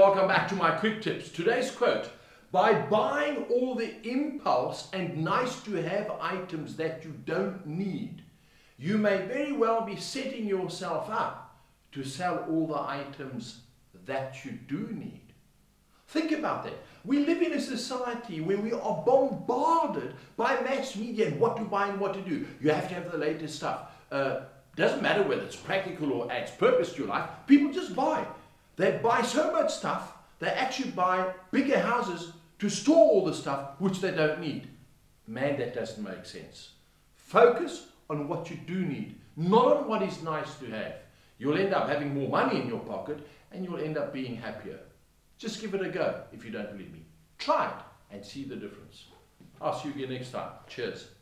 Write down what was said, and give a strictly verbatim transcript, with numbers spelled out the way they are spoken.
welcome back to my quick tips. Today's quote: by buying all the impulse and nice to have items that you don't need, you may very well be setting yourself up to sell all the items that you do need. Think about that. We live in a society where we are bombarded by mass media and what to buy and what to do. You have to have the latest stuff. Uh, doesn't matter whether it's practical or adds purpose to your life. People just buy. They buy so much stuff, they actually buy bigger houses to store all the stuff which they don't need. Man, that doesn't make sense. Focus on what you do need, not on what is nice to have. You'll end up having more money in your pocket and you'll end up being happier. Just give it a go if you don't believe me. Try it and see the difference. I'll see you again next time. Cheers.